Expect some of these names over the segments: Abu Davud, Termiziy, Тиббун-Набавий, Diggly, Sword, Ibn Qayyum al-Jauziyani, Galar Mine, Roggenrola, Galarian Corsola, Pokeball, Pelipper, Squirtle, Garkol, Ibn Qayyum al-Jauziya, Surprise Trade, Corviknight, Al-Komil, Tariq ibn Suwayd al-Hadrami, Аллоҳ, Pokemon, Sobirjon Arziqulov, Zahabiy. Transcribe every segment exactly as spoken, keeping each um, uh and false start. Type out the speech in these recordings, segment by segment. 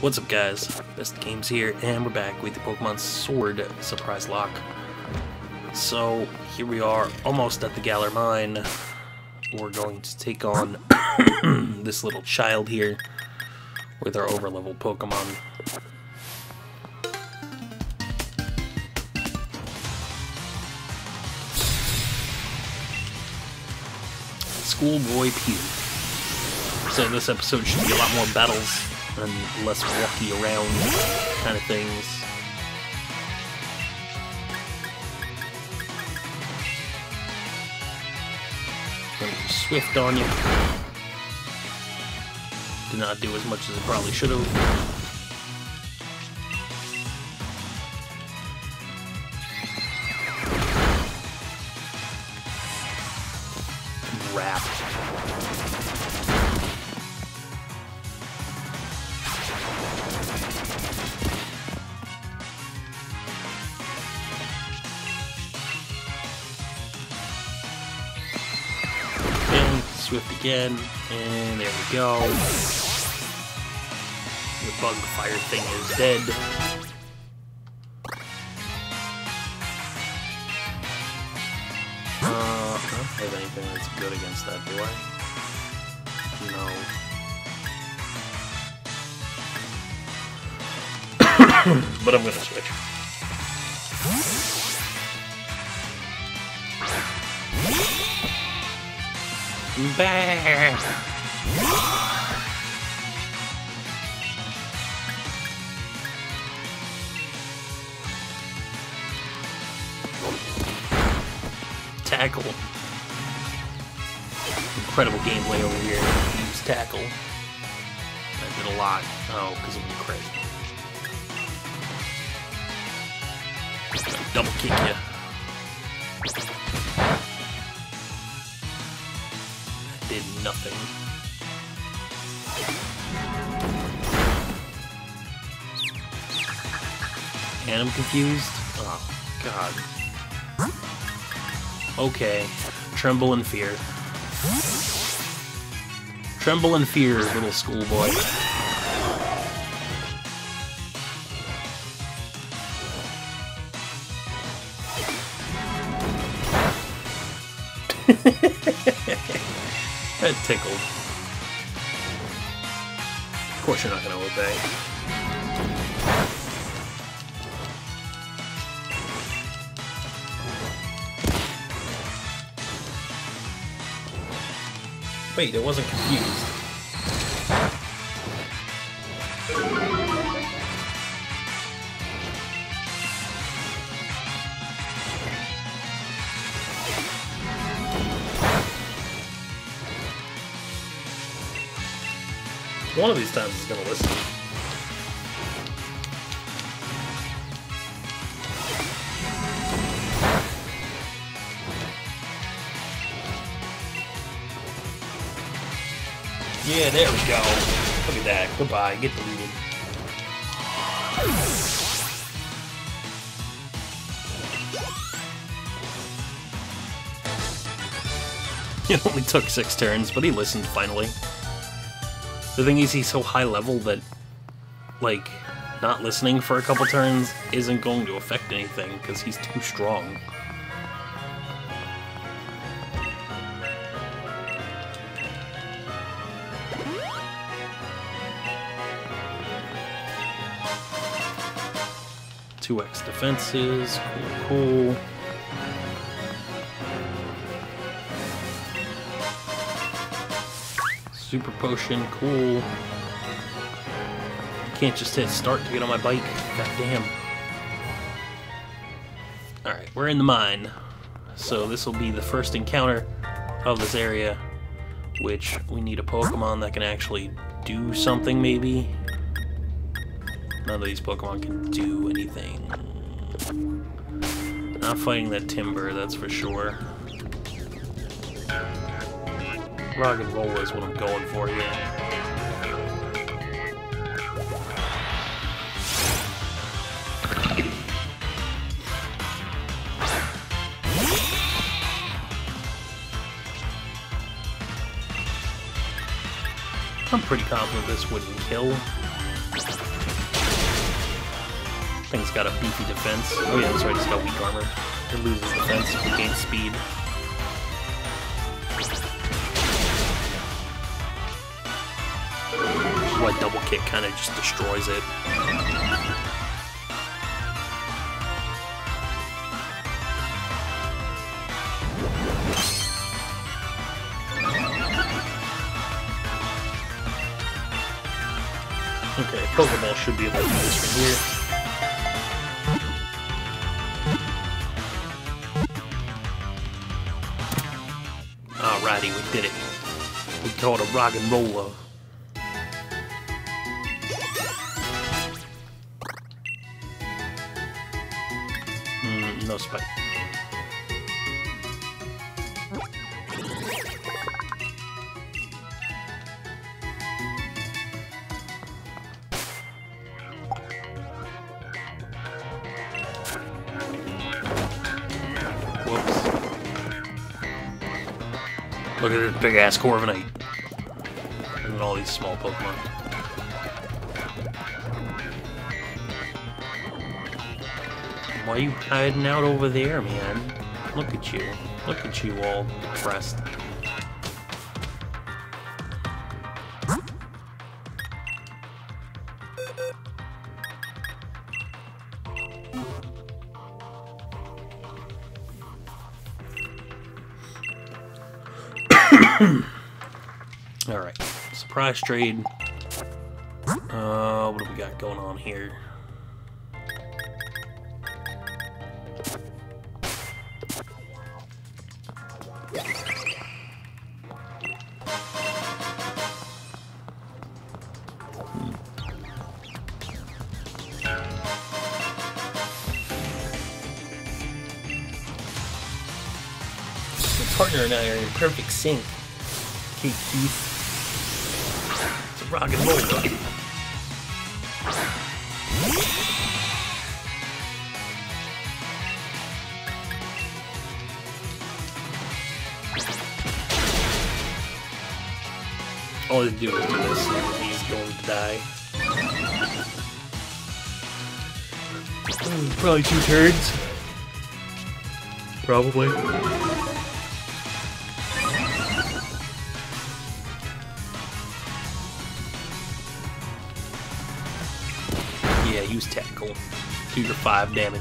What's up, guys? Best Games here, and we're back with the Pokemon Sword surprise lock. So here we are, almost at the Galar Mine. We're going to take on this little child here with our overleveled Pokemon. Schoolboy Pew. So this episode should be a lot more battles and less walkie around kind of things. Swift on you. Did not do as much as it probably should have. Swift again, and there we go. The bug fire thing is dead. Uh, I don't have anything that's good against that, do I? No. But I'm gonna switch. Bah. Tackle. Incredible gameplay over here. Use tackle. I did a lot. Oh, because of the crit. Double kick ya. Did nothing. And I'm confused. Oh, God. Okay. Tremble in fear. Tremble in fear, little schoolboy. That tickled. Of course you're not going to obey. Wait, I wasn't confused. One of these times is gonna listen. Yeah, there we go. Look at that. Goodbye. Get deleted. It only took six turns, but he listened finally. The thing is, he's so high level that, like, not listening for a couple turns isn't going to affect anything, because he's too strong. two X defenses, cool, cool. Super potion, cool. Can't just hit start to get on my bike. God damn. Alright, we're in the mine. So this will be the first encounter of this area, which we need a Pokemon that can actually do something, maybe. None of these Pokemon can do anything. Not fighting that Timber, that's for sure. Roggenrola is what I'm going for here. I'm pretty confident this wouldn't kill. Thing's got a beefy defense. Oh yeah, that's right, it's got weak armor. It loses defense, it gains speed. Like double kick kind of just destroys it. Okay, Pokeball should be able to do this from here. Alrighty, we did it. We caught a Roggenrola. Mm, no spike. Look at this big-ass Corviknight. And then all these small Pokemon. Why are you hiding out over there, man? Look at you. Look at you all depressed. Alright, surprise trade. Uh, what do we got going on here? Your partner and I are in perfect sync. Hey, Keith. It's a rock and roll rock. All they do is do this, and he's going to die. Mm, probably two turns. Probably. Use tackle. Do your five damage.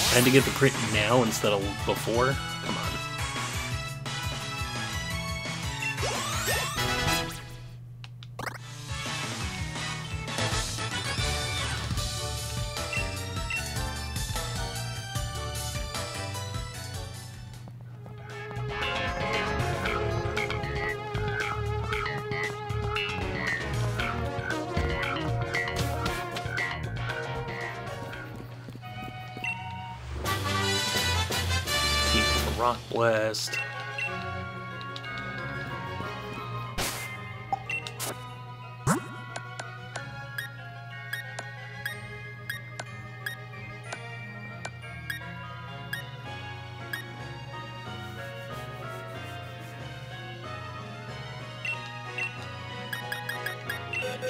I had to get the crit now instead of before. Come on. Rock Blast.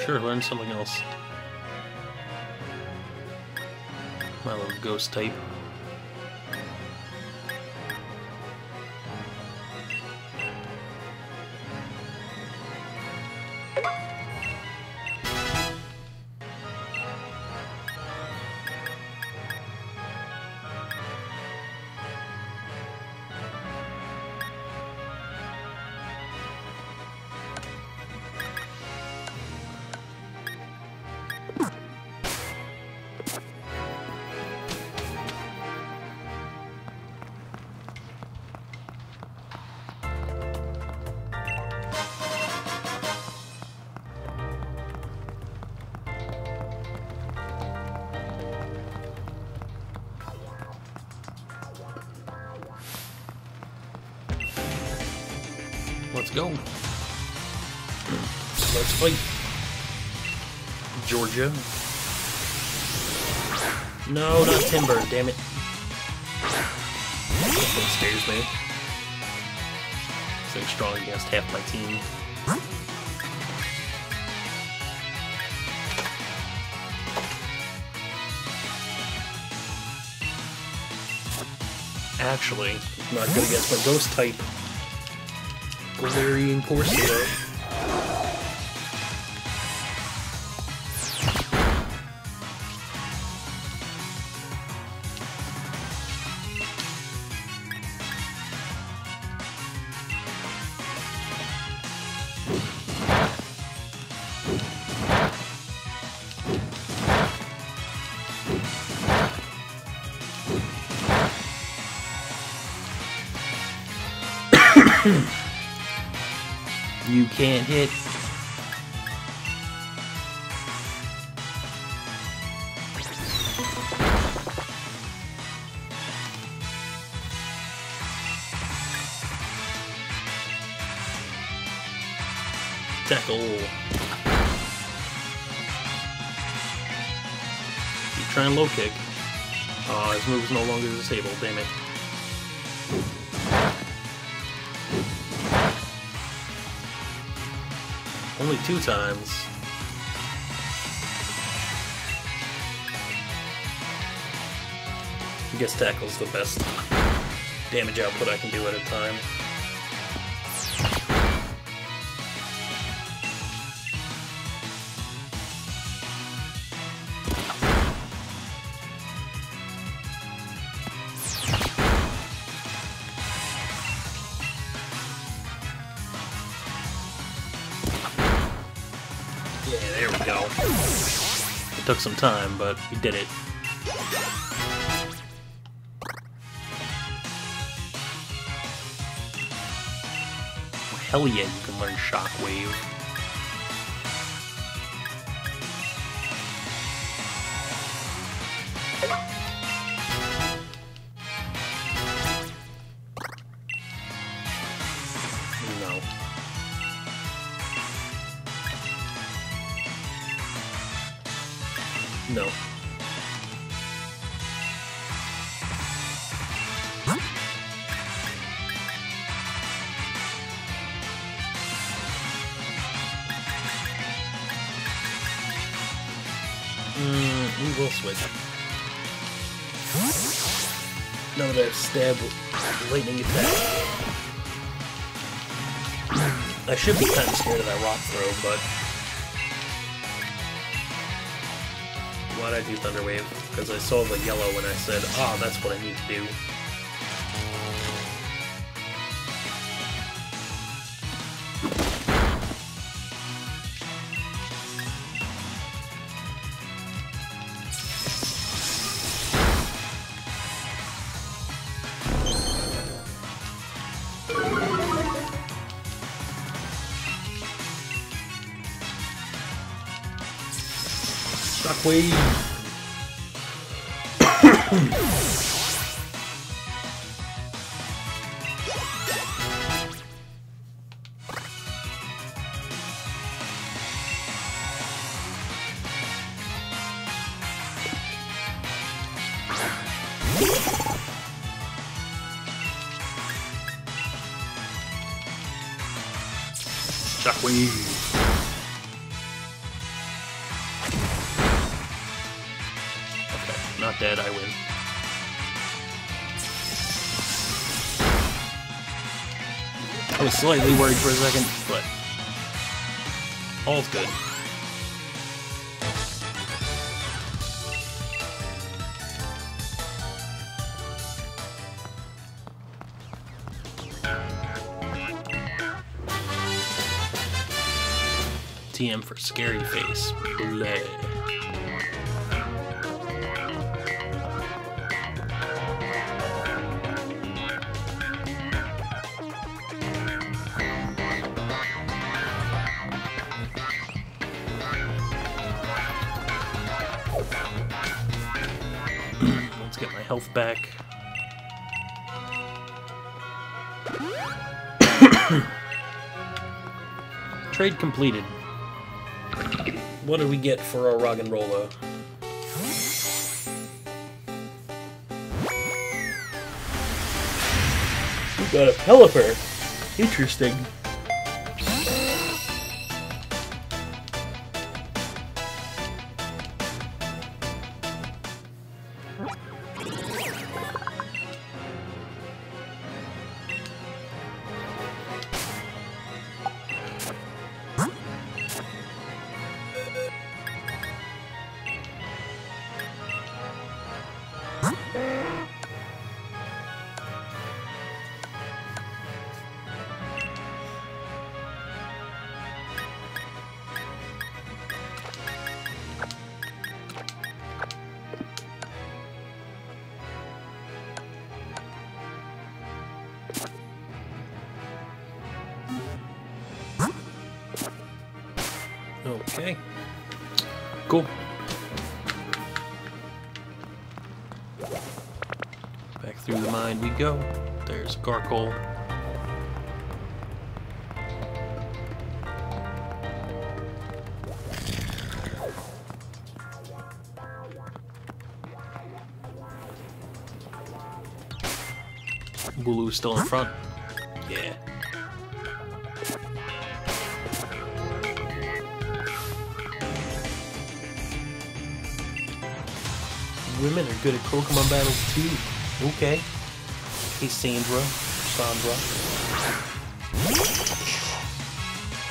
Sure, learn something else. My little ghost type. Let's go. Let's fight. Georgia. No, not timber, damn it. This one scares me. It's like strong against half my team. Actually, I'm not good against my ghost type. Galarian Corsola. You can't hit. Tackle. You try and low kick. Ah, uh, his move is no longer disabled, damn it. Only two times. I guess tackle's the best damage output I can do at a time. Took some time, but we did it. Hell yeah, you can learn Shockwave. No. Mm, we will switch. Now that I've stabbed with lightning attack. I should be kind of scared of that rock throw, but why'd I do Thunder Wave? Because I saw the yellow and I said, ah, oh, that's what I need to do. Shockwave! Shockwave! Not dead, I win. I was slightly worried for a second, but all's good. T M for scary face. Bleh. Health back. Trade completed. what did we get for our Roggenrola? We got a Pelipper. Interesting. Okay. Cool. Back through the mine we go. There's Garkol. Bulu's still in front. Yeah. Women are good at Pokemon battles too. Okay. Hey Sandra. Sandra.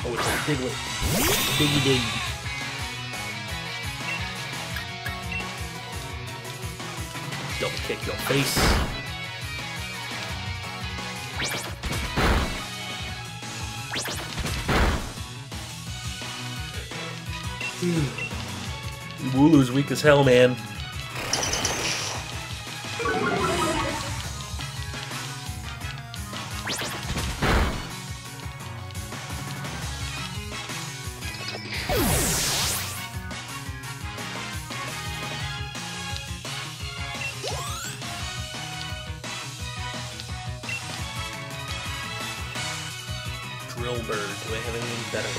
Oh, it's a Diggly. Diggy Dig. Double kick your face. Wooloo's weak as hell, man. Drill bird. Do I have anything better?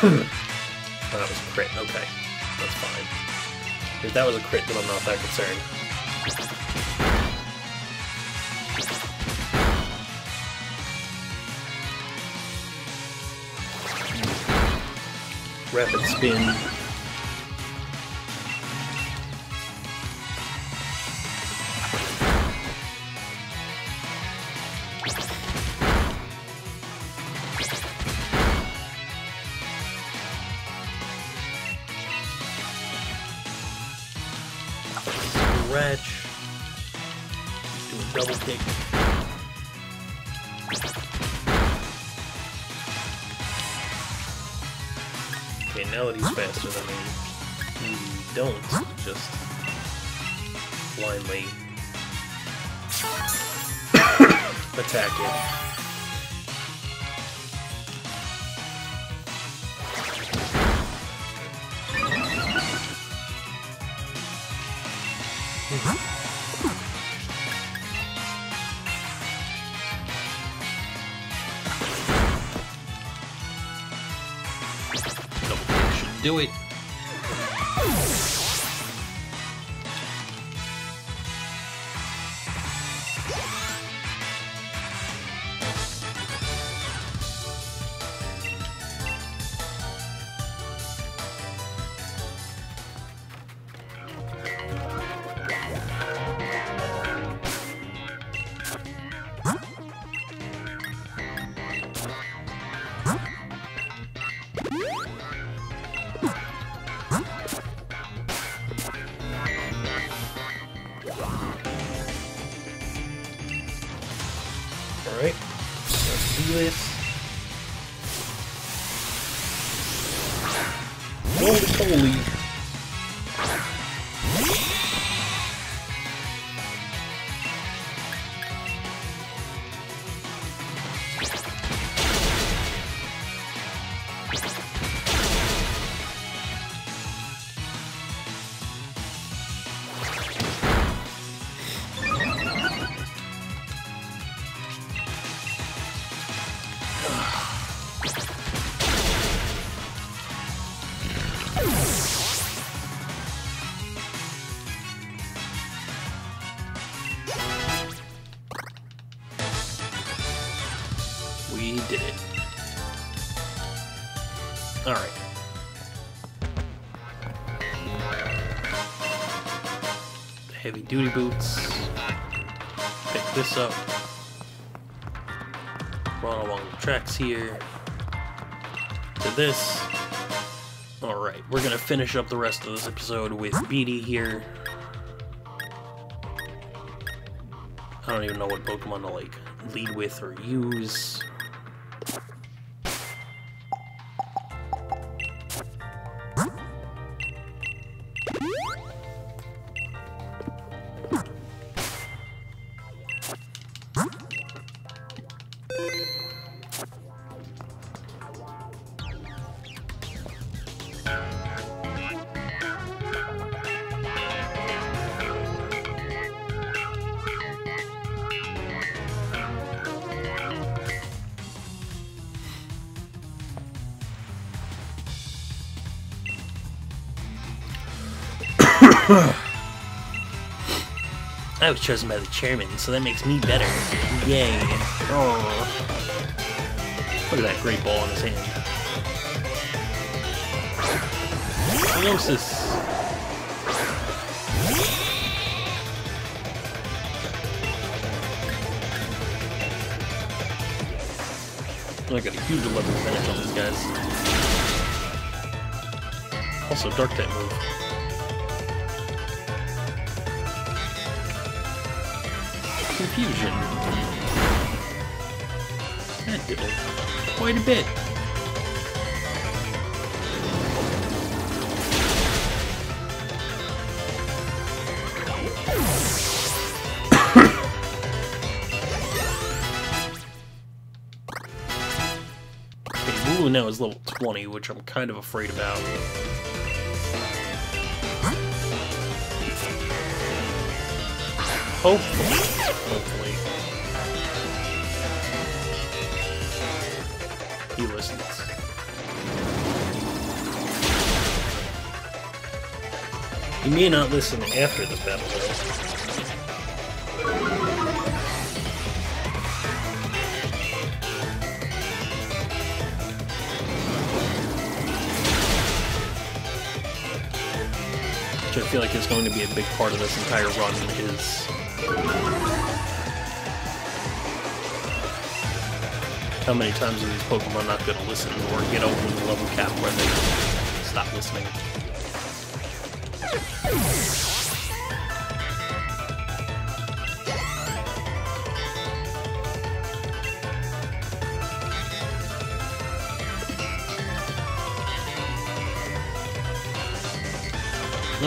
Oh, that was a crit. Okay. That's fine. If that was a crit, then I'm not that concerned. Rapid spin. Scratch. Do a double kick. Okay, now that he's faster than me, we don't just blindly attack it. Double kick should do it. Alright, let's do this. Holy. We did it. Alright. Heavy duty boots. Pick this up. Run along the tracks here. To this. Alright, we're gonna finish up the rest of this episode with Beedee here. I don't even know what Pokemon to like lead with or use. I was chosen by the chairman, so that makes me better. Yay. Oh. Look at that great ball in his hand. Colossus. I got a huge eleven advantage on these guys. Also, Dark type move. Confusion. That did it quite a bit. Okay, Lulu now is level twenty, which I'm kind of afraid about. Hopefully. Hopefully. He listens. He may not listen after this battle, though. Which I feel like is going to be a big part of this entire run is how many times are these Pokemon not going to listen or get over the level cap where they stop listening?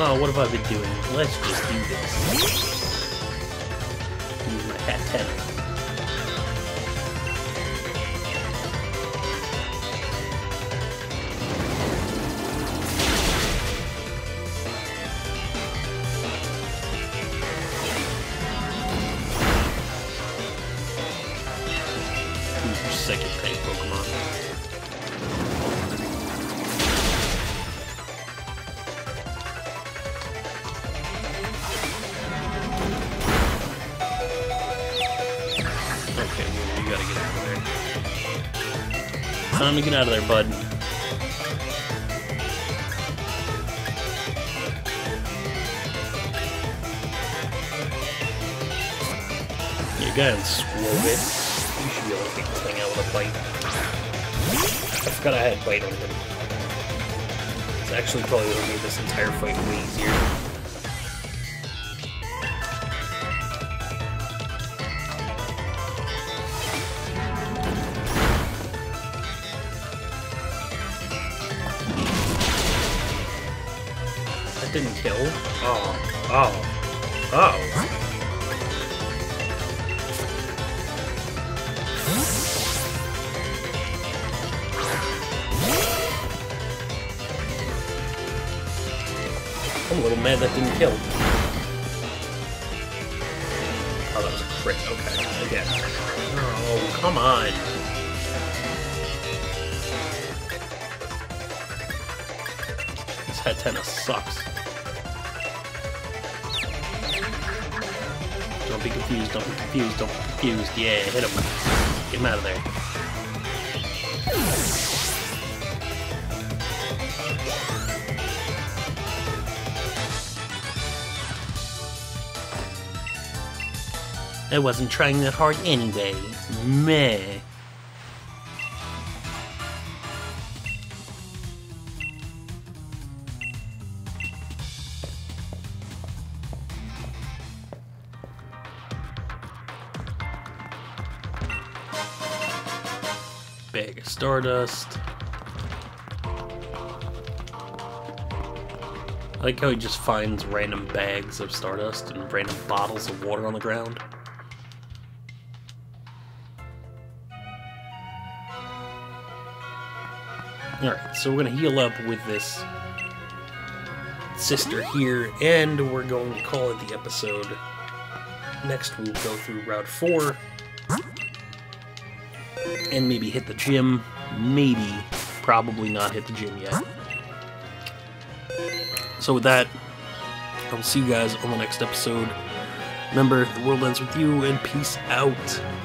Oh, what have I been doing? Let's just do this. Use my hat tether. Time to get out of there, bud. You got him, Squirtle. You should be able to take this thing out with a bite. I forgot I had bite on him. It's actually probably going to make this entire fight way easier. Didn't kill. Oh, oh, oh. I'm a little mad that didn't kill. Oh, that was a crit. Okay, again. Oh, come on. This head tennis sucks. Don't be confused, don't be confused, don't be confused. Yeah, hit him. Get him out of there. I wasn't trying that hard anyway. Meh. Bag of Stardust. I like how he just finds random bags of Stardust and random bottles of water on the ground. Alright, so we're going to heal up with this sister here, and we're going to call it the episode. Next we'll go through Route four, and maybe hit the gym. Maybe, probably not hit the gym yet. So with that, I will see you guys on the next episode. Remember, the world ends with you, and peace out.